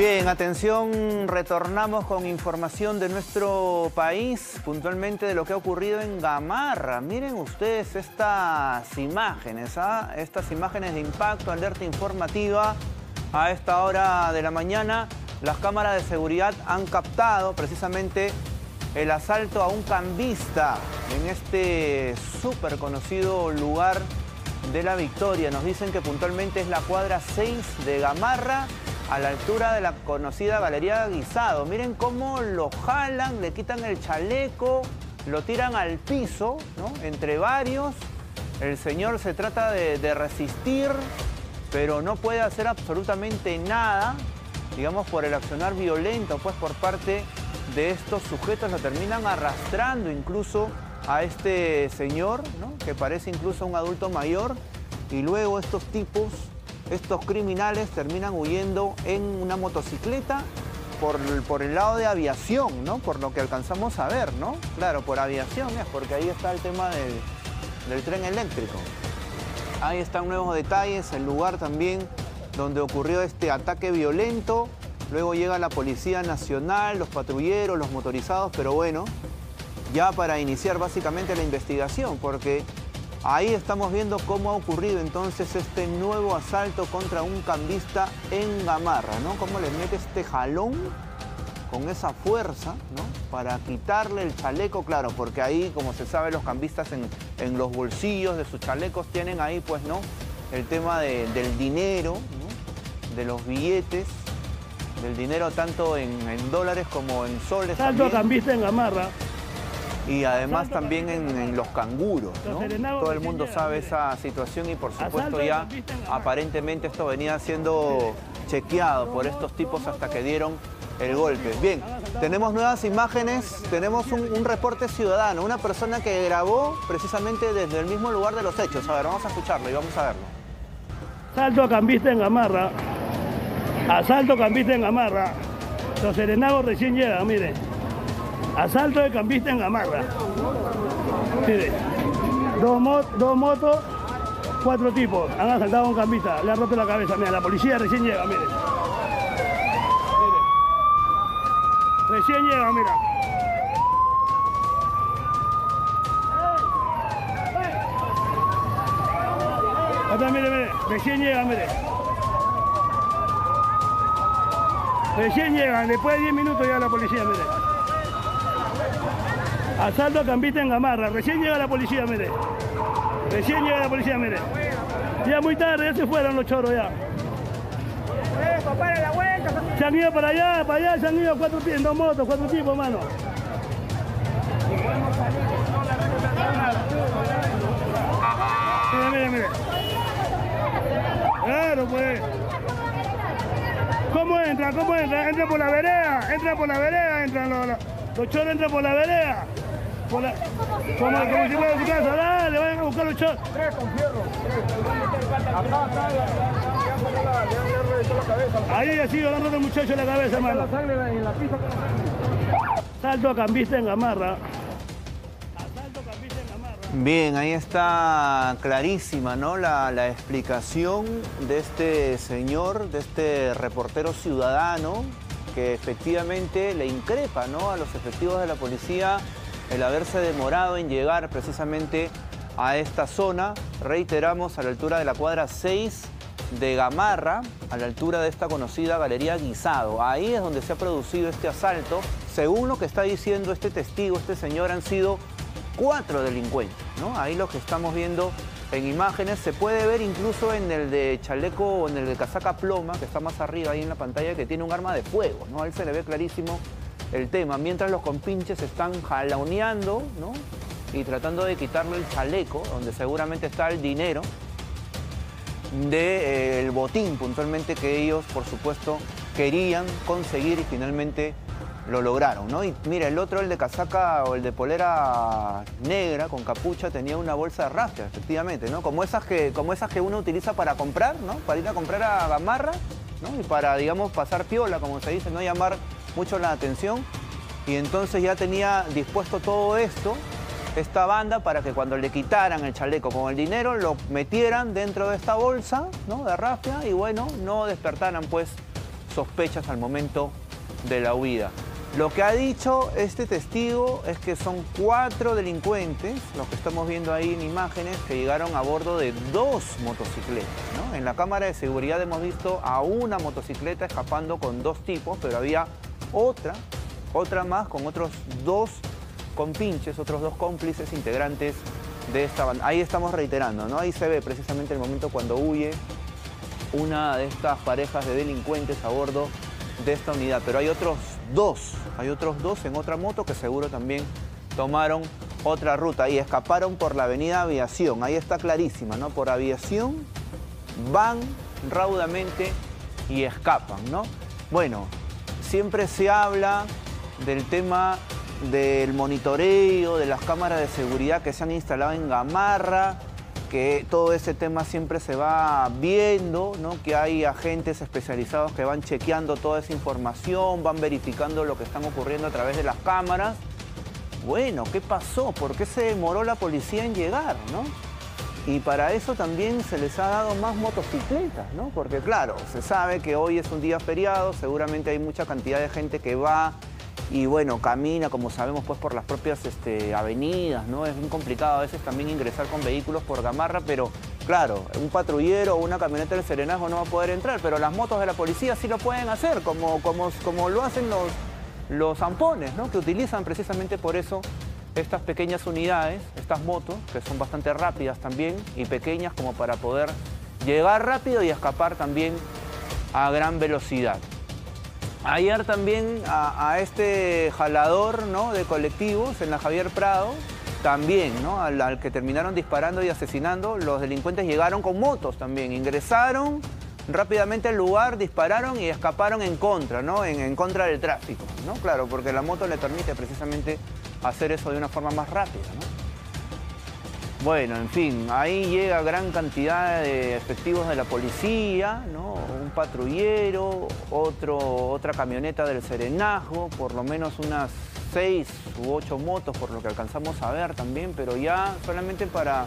Bien, atención, retornamos con información de nuestro país, puntualmente de lo que ha ocurrido en Gamarra. Miren ustedes estas imágenes de impacto, alerta informativa a esta hora de la mañana. Las cámaras de seguridad han captado precisamente el asalto a un cambista en este súper conocido lugar de La Victoria. Nos dicen que puntualmente es la cuadra 6 de Gamarra, a la altura de la conocida Galería Guisado. Miren cómo lo jalan, le quitan el chaleco, lo tiran al piso, ¿no? Entre varios. El señor se trata de resistir, pero no puede hacer absolutamente nada, digamos, por el accionar violento, pues, por parte de estos sujetos. Lo terminan arrastrando incluso a este señor, ¿no? Que parece incluso un adulto mayor, y luego estos tipos, estos criminales, terminan huyendo en una motocicleta por el lado de Aviación, ¿no? Por lo que alcanzamos a ver, ¿no? Claro, por Aviación es, porque ahí está el tema del tren eléctrico. Ahí están nuevos detalles, el lugar también donde ocurrió este ataque violento. Luego llega la Policía Nacional, los patrulleros, los motorizados, pero bueno, ya para iniciar básicamente la investigación, porque ahí estamos viendo cómo ha ocurrido entonces este nuevo asalto contra un cambista en Gamarra, ¿no? Cómo les mete este jalón con esa fuerza, ¿no? Para quitarle el chaleco, claro, porque ahí, como se sabe, los cambistas en los bolsillos de sus chalecos tienen ahí, pues, ¿no? El tema del dinero, ¿no? De los billetes, del dinero tanto en dólares como en soles. Asalto a cambista en Gamarra. Y además también en los canguros, ¿no? Todo el mundo sabe esa situación y, por supuesto, ya aparentemente esto venía siendo chequeado por estos tipos hasta que dieron el golpe. Bien, tenemos nuevas imágenes, tenemos un reporte ciudadano, una persona que grabó precisamente desde el mismo lugar de los hechos. A ver, vamos a escucharlo y vamos a verlo. Asalto a cambista en Gamarra. Asalto a cambista en Gamarra. Los serenazgos recién llegan, miren. Asalto de cambista en Gamarra. Mire, dos motos, cuatro tipos. Han asaltado a un cambista, le han roto la cabeza. Mira, la policía recién llega, mire. Recién llega, mira. Acá, mire, mire. Recién llega, mire. Recién llegan, después de 10 minutos llega la policía, mire. Asalto a cambista en Gamarra. Recién llega la policía, mire. Recién llega la policía, mire. Ya muy tarde, ya se fueron los choros, ya. Se han ido para allá, se han ido en dos motos, cuatro tipos, mano. Mire, mire, mire. Claro, pues. ¿Cómo entra? ¿Cómo entra? Entra por la vereda, entran los choros, entran por la vereda. Como si fuera de su casa, dale, vayan a buscar los choros. Tres con fierro. Acá, ahí ha sido dando el muchacho la cabeza, hermano. Asalto a cambista en Gamarra. Bien, ahí está clarísima, ¿no? La explicación de este señor, de este reportero ciudadano, que efectivamente le increpa, ¿no? A los efectivos de la policía el haberse demorado en llegar precisamente a esta zona, reiteramos, a la altura de la cuadra 6 de Gamarra, a la altura de esta conocida Galería Guisado. Ahí es donde se ha producido este asalto. Según lo que está diciendo este testigo, este señor, han sido 4 delincuentes, ¿no? Ahí los que estamos viendo en imágenes, se puede ver incluso en el de chaleco o en el de casaca ploma, que está más arriba ahí en la pantalla, que tiene un arma de fuego, ¿no? A él se le ve clarísimo el tema, mientras los compinches están jaloneando, ¿no? Y tratando de quitarle el chaleco, donde seguramente está el dinero del botín, puntualmente, que ellos, por supuesto, querían conseguir y finalmente lo lograron, ¿no? Y mira, el otro, el de casaca o el de polera negra con capucha, tenía una bolsa de rafia, efectivamente, ¿no? Como esas que uno utiliza para comprar, ¿no? Para ir a comprar a Gamarra, ¿no? Y para, digamos, pasar piola, como se dice, no llamar mucho la atención. Y entonces ya tenía dispuesto todo esto, esta banda, para que cuando le quitaran el chaleco con el dinero, lo metieran dentro de esta bolsa, ¿no? De rafia, y bueno, no despertaran, pues, sospechas al momento de la huida. Lo que ha dicho este testigo es que son 4 delincuentes, los que estamos viendo ahí en imágenes, que llegaron a bordo de 2 motocicletas, ¿no? En la cámara de seguridad hemos visto a una motocicleta escapando con 2 tipos, pero había otra más con otros 2 compinches, otros 2 cómplices integrantes de esta banda. Ahí estamos reiterando, ¿no? Ahí se ve precisamente el momento cuando huye una de estas parejas de delincuentes a bordo de esta unidad, pero hay otros 2 en otra moto que seguro también tomaron otra ruta y escaparon por la avenida Aviación. Ahí está clarísima, ¿no? Por Aviación van raudamente y escapan, ¿no? Bueno, siempre se habla del tema del monitoreo, de las cámaras de seguridad que se han instalado en Gamarra, que todo ese tema siempre se va viendo, ¿no? Que hay agentes especializados que van chequeando toda esa información, van verificando lo que está ocurriendo a través de las cámaras. Bueno, ¿qué pasó? ¿Por qué se demoró la policía en llegar, ¿no? Y para eso también se les ha dado más motocicletas, ¿no? Porque claro, se sabe que hoy es un día feriado, seguramente hay mucha cantidad de gente que va y bueno, camina, como sabemos, pues por las propias avenidas, ¿no? Es muy complicado a veces también ingresar con vehículos por Gamarra, pero claro, un patrullero o una camioneta del Serenazgo no va a poder entrar, pero las motos de la policía sí lo pueden hacer, como lo hacen los zampones, ¿no? Que utilizan precisamente por eso estas pequeñas unidades, estas motos, que son bastante rápidas también y pequeñas como para poder llegar rápido y escapar también a gran velocidad. Ayer también a este jalador, ¿no?, de colectivos en la Javier Prado, también, ¿no?, al que terminaron disparando y asesinando, los delincuentes llegaron con motos también, ingresaron rápidamente al lugar, dispararon y escaparon en contra, ¿no?, en contra del tráfico, ¿no? Claro, porque la moto le permite precisamente hacer eso de una forma más rápida, ¿no? Bueno, en fin, ahí llega gran cantidad de efectivos de la policía, ¿no? Un patrullero, otra camioneta del Serenazgo, por lo menos unas 6 u 8 motos por lo que alcanzamos a ver también, pero ya solamente para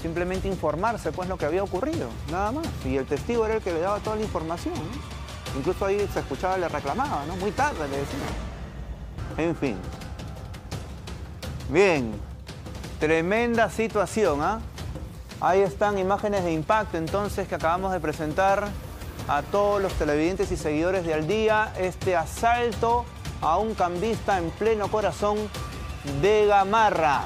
simplemente informarse pues lo que había ocurrido, nada más. Y el testigo era el que le daba toda la información, ¿no? Incluso ahí se escuchaba, le reclamaba, ¿no? Muy tarde le decía. En fin. Bien. Tremenda situación, ¿ah? Ahí están imágenes de impacto entonces que acabamos de presentar a todos los televidentes y seguidores de Al Día. Este asalto a un cambista en pleno corazón de Gamarra.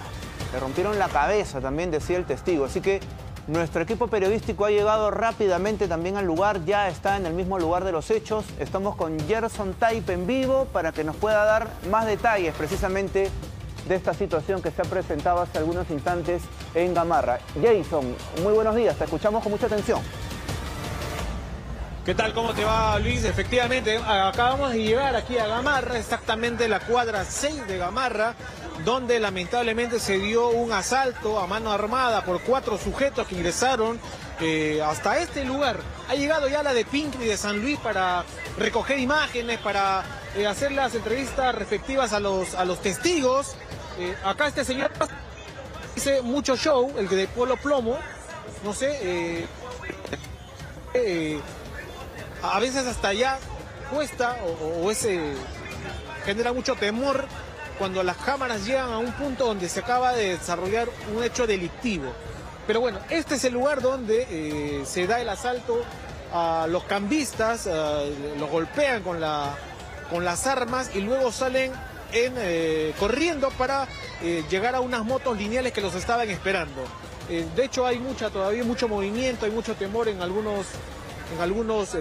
Le rompieron la cabeza también, decía el testigo. Así que nuestro equipo periodístico ha llegado rápidamente también al lugar. Ya está en el mismo lugar de los hechos. Estamos con Gerson Taipe en vivo para que nos pueda dar más detalles precisamente de esta situación que se ha presentado hace algunos instantes en Gamarra. Jason, muy buenos días, te escuchamos con mucha atención. ¿Qué tal? ¿Cómo te va, Luis? Efectivamente, acabamos de llegar aquí a Gamarra, exactamente la cuadra 6 de Gamarra, donde lamentablemente se dio un asalto a mano armada por 4 sujetos que ingresaron hasta este lugar. Ha llegado ya la de Pinkney de San Luis para recoger imágenes, para hacer las entrevistas respectivas a los testigos. Acá este señor dice mucho show, el que de Polo Plomo, no sé, a veces hasta allá cuesta o genera mucho temor cuando las cámaras llegan a un punto donde se acaba de desarrollar un hecho delictivo. Pero bueno, este es el lugar donde se da el asalto a los cambistas, los golpean con las armas y luego salen corriendo para llegar a unas motos lineales que los estaban esperando. De hecho hay todavía mucho movimiento, hay mucho temor en algunos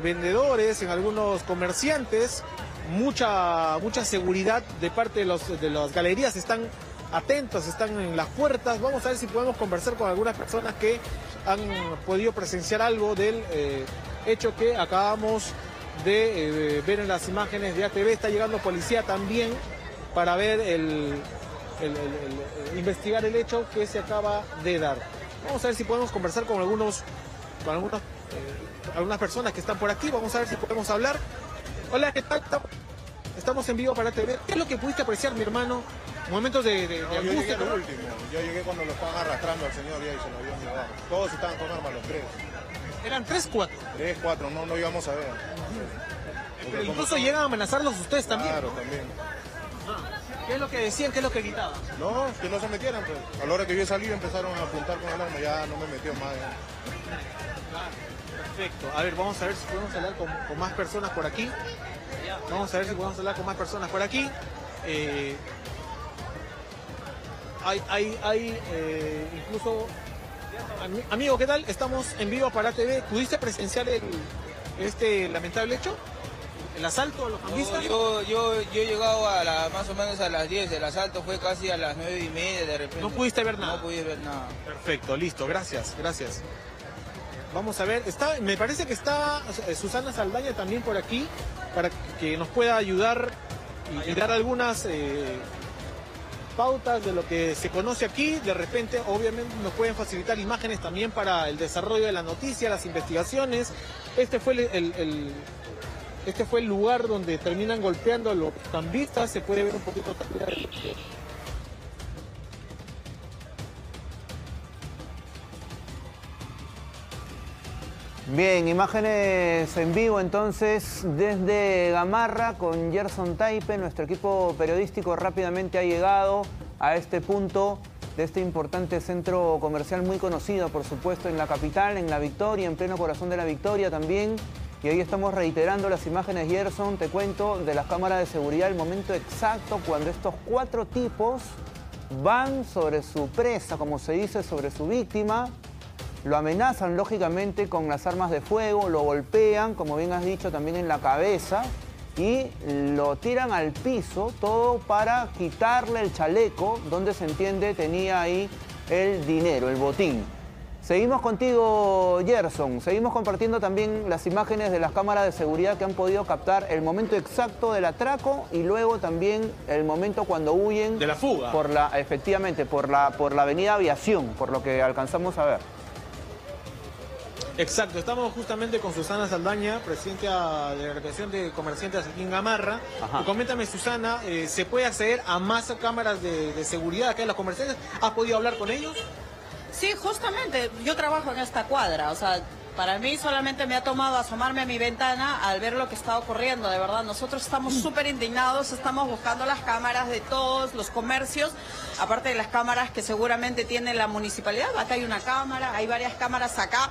vendedores, en algunos comerciantes, mucha seguridad de parte de las galerías, están atentos, están en las puertas. Vamos a ver si podemos conversar con algunas personas que han podido presenciar algo del hecho que acabamos de ver en las imágenes de ATV. Está llegando policía también para ver investigar el hecho que se acaba de dar. Vamos a ver si podemos conversar con algunas personas que están por aquí. Vamos a ver si podemos hablar. Hola, ¿qué tal? Estamos en vivo para TV. ¿Qué es lo que pudiste apreciar, mi hermano? Momentos de angustia. Yo llegué al último. Yo llegué cuando lo estaban arrastrando al señor ya y se lo habían llevado. Todos estaban con armas, los 3. ¿Eran 3, 4? 3, 4, no íbamos a ver. Pero incluso llegan a amenazarlos ustedes también. Claro, también. ¿Qué es lo que decían? ¿Qué es lo que gritaban? No, que no se metieran, pues. A la hora que yo salí empezaron a apuntar con el arma, ya no me metió más. Perfecto. A ver, vamos a ver si podemos hablar con más personas por aquí. Vamos a ver si podemos hablar con más personas por aquí. Incluso... Amigo, ¿qué tal? Estamos en vivo para ATV. ¿Pudiste presenciar este lamentable hecho? ¿El asalto a los cambistas? No, yo he llegado a más o menos a las 10. El asalto fue casi a las 9:30 de repente. ¿No pudiste ver nada? No pude ver nada. Perfecto, listo. Gracias, gracias. Vamos a ver. Me parece que está Susana Saldaña también por aquí para que nos pueda ayudar y dar algunas... pautas de lo que se conoce aquí. De repente, obviamente, nos pueden facilitar imágenes también para el desarrollo de la noticia, las investigaciones. Este fue el lugar donde terminan golpeando a los cambistas. Se puede ver un poquito también. Bien, imágenes en vivo entonces desde Gamarra con Gerson Taipe. Nuestro equipo periodístico rápidamente ha llegado a este punto de este importante centro comercial muy conocido, por supuesto, en la capital, en La Victoria, en pleno corazón de La Victoria también. Y ahí estamos reiterando las imágenes, Gerson, te cuento, de las cámaras de seguridad, el momento exacto cuando estos cuatro tipos van sobre su presa, como se dice, sobre su víctima. Lo amenazan, lógicamente, con las armas de fuego, lo golpean, como bien has dicho, también en la cabeza, y lo tiran al piso, todo para quitarle el chaleco, donde se entiende tenía ahí el dinero, el botín. Seguimos contigo, Gerson, seguimos compartiendo también las imágenes de las cámaras de seguridad que han podido captar el momento exacto del atraco y luego también el momento cuando huyen... De la fuga. Efectivamente, por la Avenida Aviación, por lo que alcanzamos a ver. Exacto, estamos justamente con Susana Saldaña, presidenta de la Asociación de Comerciantes aquí en Gamarra. Y coméntame, Susana, ¿se puede acceder a más cámaras de seguridad acá en los comerciantes? ¿Has podido hablar con ellos? Sí, justamente, yo trabajo en esta cuadra, o sea, para mí solamente me ha tomado asomarme a mi ventana al ver lo que está ocurriendo, de verdad. Nosotros estamos súper indignados, estamos buscando las cámaras de todos los comercios, aparte de las cámaras que seguramente tiene la municipalidad. Acá hay una cámara, hay varias cámaras acá.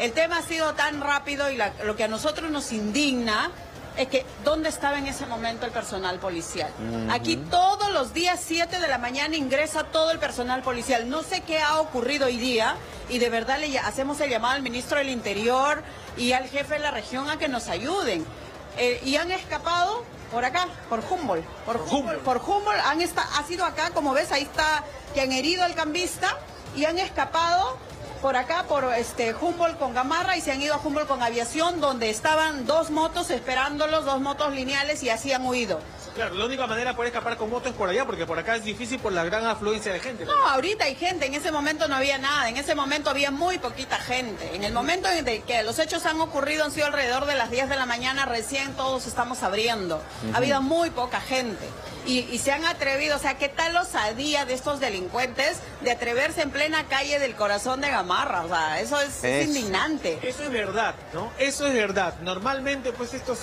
El tema ha sido tan rápido y lo que a nosotros nos indigna es que ¿dónde estaba en ese momento el personal policial? Aquí todos los días 7 de la mañana ingresa todo el personal policial. No sé qué ha ocurrido hoy día y de verdad le hacemos el llamado al ministro del Interior y al jefe de la región a que nos ayuden. Y han escapado por acá, por Humboldt. Ha sido acá, como ves, ahí está, que han herido al cambista y han escapado... por acá, por Humboldt con Gamarra, y se han ido a Humboldt con Aviación, donde estaban dos motos esperándolos, dos motos lineales, y así han huido. Claro, la única manera de poder escapar con moto es por allá, porque por acá es difícil por la gran afluencia de gente. No, ahorita hay gente, en ese momento no había nada, en ese momento había muy poquita gente. En el momento en que los hechos han ocurrido han sido alrededor de las 10 de la mañana, recién todos estamos abriendo. Ha habido muy poca gente. Y se han atrevido, o sea, ¿qué tal osadía de estos delincuentes de atreverse en plena calle del corazón de Gamarra? O sea, eso es indignante. Eso es verdad, ¿no? Eso es verdad. Normalmente, pues, estos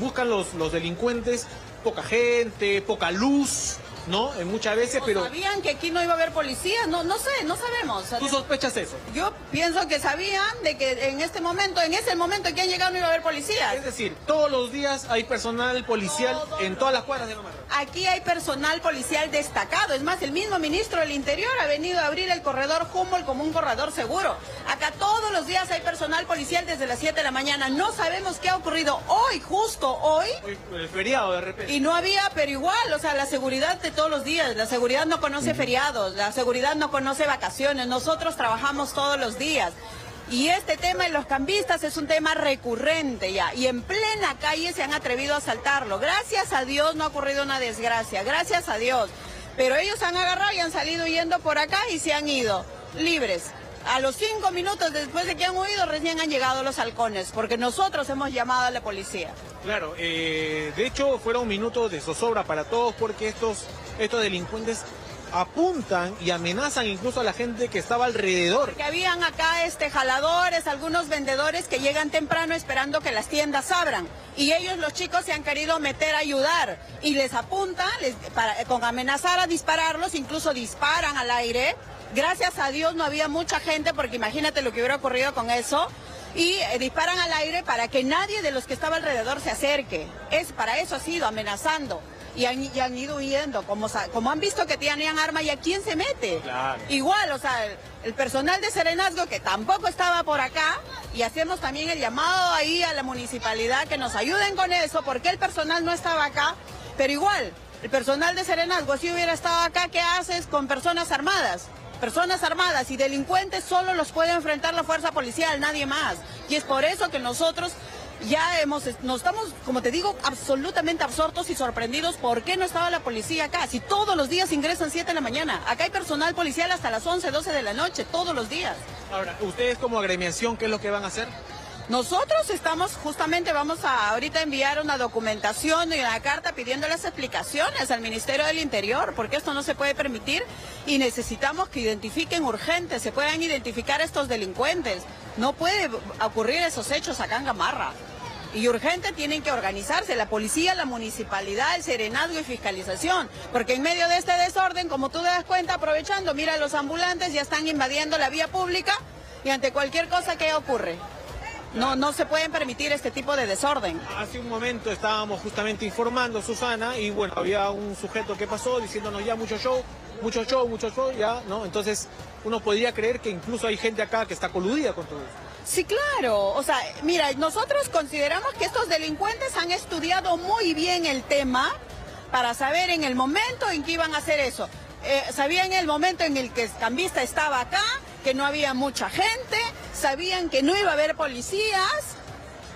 buscan los delincuentes poca gente, poca luz, ¿no? Muchas veces, pero... ¿Sabían que aquí no iba a haber policía? No, no sé, no sabemos. ¿Tú sospechas eso? Yo pienso que sabían de que en este momento, en ese momento que han llegado no iba a haber policía. Es decir, todos los días hay personal policial en todas las cuadras de Gamarra. Aquí hay personal policial destacado. Es más, el mismo ministro del Interior ha venido a abrir el corredor Humboldt como un corredor seguro. Acá todos los días hay personal policial desde las 7 de la mañana. No sabemos qué ha ocurrido hoy, justo hoy. El feriado, de repente. Y no había, pero igual, o sea, la seguridad de todos los días. La seguridad no conoce feriados, la seguridad no conoce vacaciones. Nosotros trabajamos todos los días. Y este tema de los cambistas es un tema recurrente ya. Y en plena calle se han atrevido a asaltarlo. Gracias a Dios no ha ocurrido una desgracia. Gracias a Dios. Pero ellos han agarrado y han salido huyendo por acá y se han ido libres. A los 5 minutos después de que han huido recién han llegado los halcones, porque nosotros hemos llamado a la policía. Claro, de hecho fueron minutos de zozobra para todos porque estos delincuentes... apuntan y amenazan incluso a la gente que estaba alrededor. Porque habían acá jaladores, algunos vendedores que llegan temprano esperando que las tiendas abran. Y ellos, los chicos, se han querido meter a ayudar y les apuntan, con amenazar a dispararlos, incluso disparan al aire. Gracias a Dios no había mucha gente, porque imagínate lo que hubiera ocurrido con eso. Y disparan al aire para que nadie de los que estaba alrededor se acerque. Para eso ha sido, amenazando. Y han ido huyendo, como han visto que tenían arma, ¿y a quién se mete? Claro. Igual, el personal de Serenazgo, que tampoco estaba por acá, y hacemos también el llamado ahí a la municipalidad que nos ayuden con eso, porque el personal no estaba acá, pero igual, el personal de Serenazgo, si hubiera estado acá, ¿qué haces con personas armadas? Personas armadas y delincuentes solo los puede enfrentar la fuerza policial, nadie más, y es por eso que nosotros... nos estamos, como te digo, absolutamente absortos y sorprendidos. ¿Por qué no estaba la policía acá? Si todos los días ingresan 7 de la mañana. Acá hay personal policial hasta las 11, 12 de la noche, todos los días. Ahora, ¿ustedes como agremiación qué es lo que van a hacer? Nosotros vamos a ahorita enviar una documentación y una carta pidiendo las explicaciones al Ministerio del Interior, porque esto no se puede permitir y necesitamos que identifiquen urgente, se puedan identificar estos delincuentes. No puede ocurrir esos hechos acá en Gamarra. Y urgente tienen que organizarse la policía, la municipalidad, el Serenazgo y fiscalización, porque en medio de este desorden, como tú te das cuenta, aprovechando, mira, los ambulantes ya están invadiendo la vía pública y ante cualquier cosa que ocurre. No se pueden permitir este tipo de desorden. Hace un momento estábamos justamente informando, Susana, y bueno, había un sujeto que pasó diciéndonos ya mucho show, ya, ¿no? Entonces, uno podría creer que incluso hay gente acá que está coludida con todo eso. Sí, claro. O sea, mira, nosotros consideramos que estos delincuentes han estudiado muy bien el tema para saber en el momento en que iban a hacer eso. Sabían el momento en el que el cambista estaba acá, que no había mucha gente... Sabían que no iba a haber policías,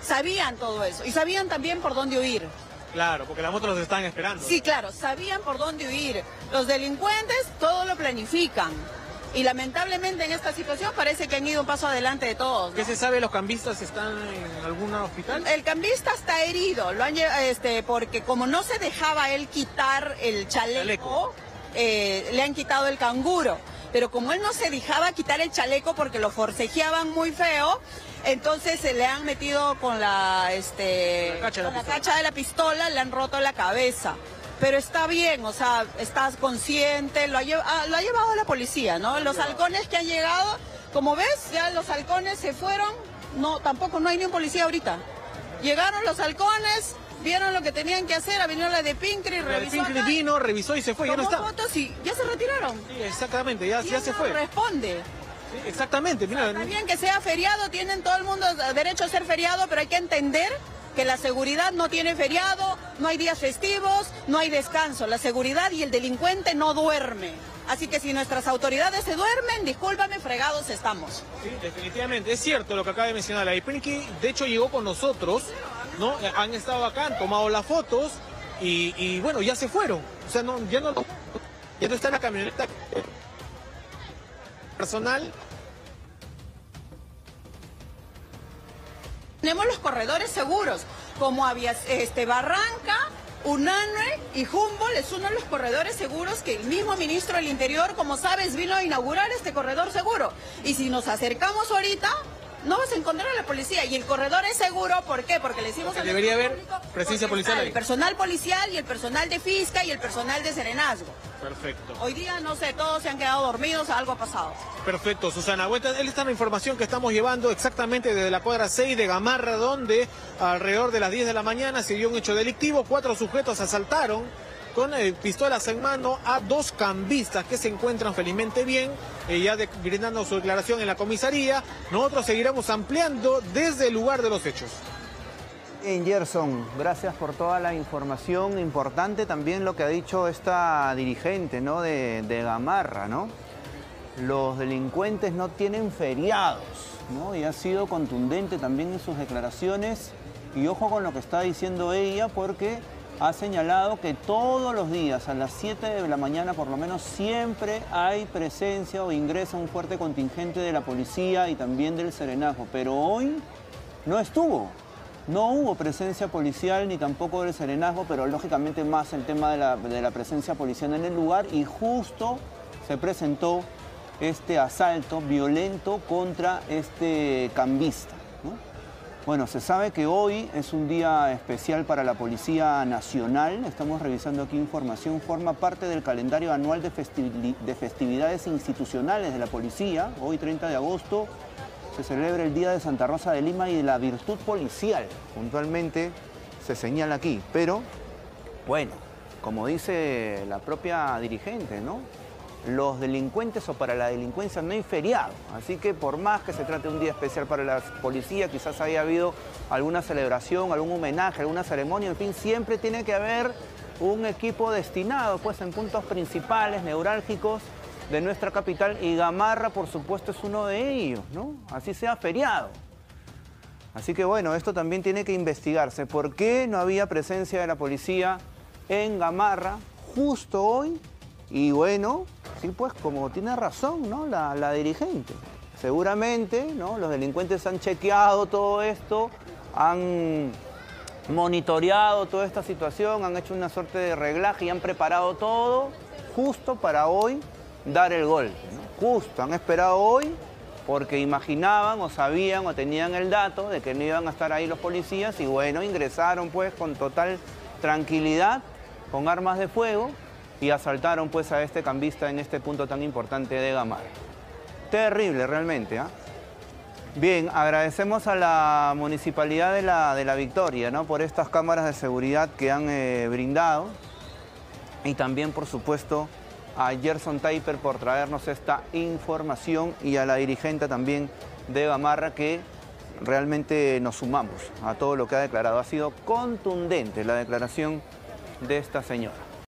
sabían todo eso. Y sabían también por dónde huir. Claro, porque las motos los están esperando. Sí, claro, sabían por dónde huir. Los delincuentes todo lo planifican. Y lamentablemente en esta situación parece que han ido un paso adelante de todos, ¿no? ¿Qué se sabe? ¿Los cambistas están en algún hospital? El cambista está herido, lo han llevado, porque como no se dejaba él quitar el chaleco. Le han quitado el canguro. Pero como él no se dejaba quitar el chaleco porque lo forcejeaban muy feo, entonces se le han metido con la cacha de la pistola, le han roto la cabeza. Pero está bien, o sea, estás consciente, lo ha llevado la policía, ¿no? Los halcones que han llegado, como ves, ya los halcones se fueron, tampoco hay ni un policía ahorita. Llegaron los halcones, vieron lo que tenían que hacer, vino la de Pincri, revisó y se fue, ya no está. Tomó fotos y ya se retiraron. Sí, exactamente, ya se fue. Responde. Sí, exactamente, mira. O sea, está bien que sea feriado, tienen todo el mundo derecho a ser feriado, pero hay que entender que la seguridad no tiene feriado, no hay días festivos, no hay descanso. La seguridad y el delincuente no duerme. Así que si nuestras autoridades se duermen, discúlpame, fregados estamos. Sí, definitivamente, es cierto lo que acaba de mencionar. La de Pincri, de hecho, llegó con nosotros, ¿no? Han estado acá, han tomado las fotos y bueno, ya se fueron. O sea, ya no está en la camioneta personal. Tenemos los corredores seguros, como había Barranca, Unanue y Humboldt es uno de los corredores seguros que el mismo ministro del Interior, como sabes, vino a inaugurar este corredor seguro. Y si nos acercamos ahorita, no vas a encontrar a la policía. Y el corredor es seguro, ¿por qué? Porque le decimos... Debería haber presencia policial ahí. El personal policial y el personal de Fisca y el personal de Serenazgo. Perfecto. Hoy día, no sé, todos se han quedado dormidos, algo ha pasado. Perfecto, Susana. Bueno, esta es la información que estamos llevando exactamente desde la cuadra 6 de Gamarra, donde alrededor de las 10 de la mañana se dio un hecho delictivo. 4 sujetos asaltaron con pistolas en mano a 2 cambistas que se encuentran felizmente bien, brindando su declaración en la comisaría. Nosotros seguiremos ampliando desde el lugar de los hechos. Gerson, gracias por toda la información. Importante también lo que ha dicho esta dirigente, ¿no? de Gamarra, ¿no? Los delincuentes no tienen feriados, ¿no? Y ha sido contundente también en sus declaraciones. Y ojo con lo que está diciendo ella, porque ha señalado que todos los días, a las 7 de la mañana por lo menos, siempre hay presencia o ingresa un fuerte contingente de la policía y también del Serenazgo. Pero hoy no estuvo. No hubo presencia policial ni tampoco del Serenazgo, pero lógicamente más el tema de la presencia policial en el lugar, y justo se presentó este asalto violento contra este cambista, ¿no? Bueno, se sabe que hoy es un día especial para la Policía Nacional. Estamos revisando aquí información, forma parte del calendario anual de festividades institucionales de la policía. Hoy, 30 de agosto... se celebra el Día de Santa Rosa de Lima y de la Virtud Policial. Puntualmente se señala aquí, pero bueno, como dice la propia dirigente, ¿no? Los delincuentes o para la delincuencia no hay feriado, así que por más que se trate de un día especial para la policía, quizás haya habido alguna celebración, algún homenaje, alguna ceremonia, en fin, siempre tiene que haber un equipo destinado, pues, en puntos principales, neurálgicos, de nuestra capital, y Gamarra, por supuesto, es uno de ellos, ¿no? Así sea feriado. Así que bueno, esto también tiene que investigarse. ¿Por qué no había presencia de la policía en Gamarra justo hoy? Y bueno, sí, pues, como tiene razón, ¿no?, la dirigente. Seguramente, ¿no?, los delincuentes han chequeado todo esto, han monitoreado toda esta situación, han hecho una suerte de reglaje y han preparado todo justo para hoy dar el golpe, ¿no? Justo, han esperado hoy porque imaginaban o sabían o tenían el dato de que no iban a estar ahí los policías, y bueno, ingresaron pues con total tranquilidad, con armas de fuego, y asaltaron pues a este cambista en este punto tan importante de Gamarra. Terrible realmente, ¿eh? Bien, agradecemos a la Municipalidad de la Victoria, ¿no?, por estas cámaras de seguridad que han brindado, y también por supuesto a Gerson Taipe por traernos esta información, y a la dirigente también de Gamarra, que realmente nos sumamos a todo lo que ha declarado. Ha sido contundente la declaración de esta señora.